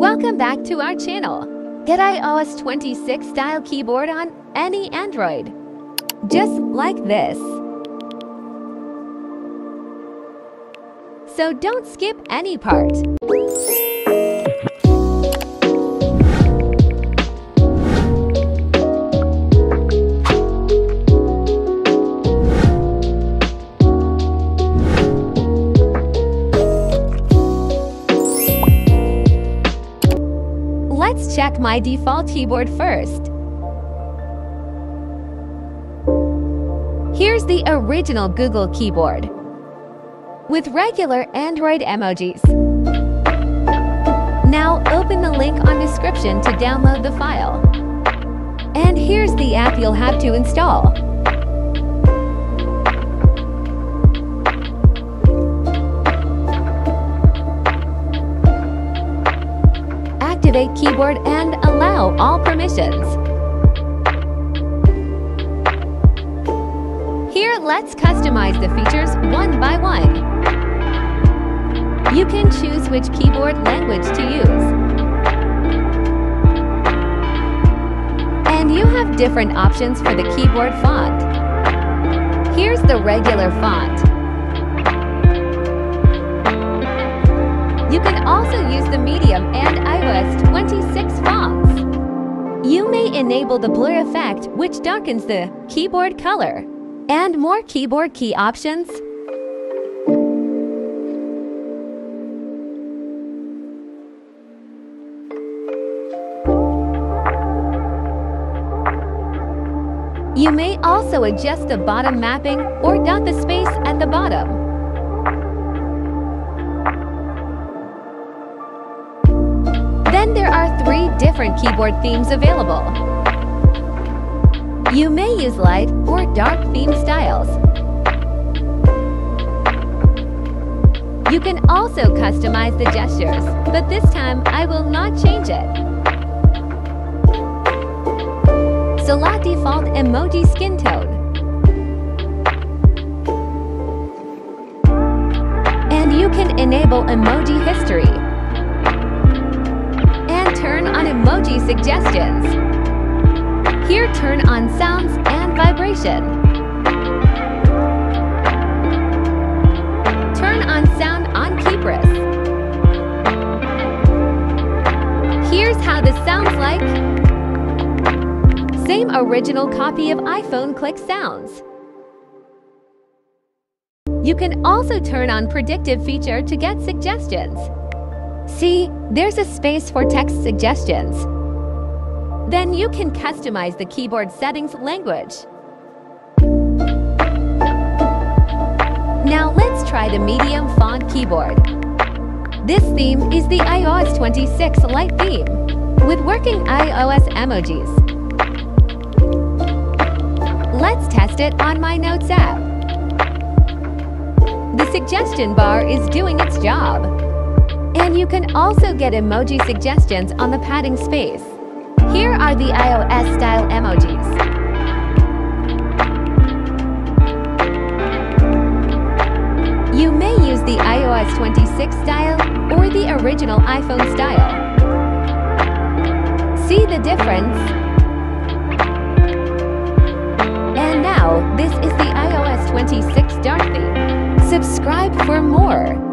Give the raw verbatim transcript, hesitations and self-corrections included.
Welcome back to our channel. Get i O S twenty-six style keyboard on any Android, just like this. So don't skip any part. Let's check my default keyboard first. Here's the original Google keyboard with regular Android emojis. Now open the link on description to download the file. And here's the app you'll have to install. Activate keyboard and allow all permissions. Here, let's customize the features one by one. You can choose which keyboard language to use. And you have different options for the keyboard font. Here's the regular font. You can also use the medium and i O S twenty-six fonts. You may enable the blur effect, which darkens the keyboard color. And more keyboard key options. You may also adjust the bottom mapping or dot the space at the bottom. Then there are three different keyboard themes available. You may use light or dark theme styles. You can also customize the gestures, but this time I will not change it. Select default emoji skin tone. And you can enable emoji history. Turn on emoji suggestions. Here, turn on sounds and vibration. Turn on sound on Kypris. Here's how this sounds like. Same original copy of iPhone click sounds. You can also turn on predictive feature to get suggestions. See, there's a space for text suggestions. Then you can customize the keyboard settings language. Now let's try the medium font keyboard. This theme is the i O S twenty-six light theme with working i O S emojis. Let's test it on my Notes app. The suggestion bar is doing its job. And you can also get emoji suggestions on the padding space. Here are the i O S style emojis. You may use the i O S twenty-six style or the original iPhone style. See the difference? And now, this is the i O S twenty-six dark theme. Subscribe for more.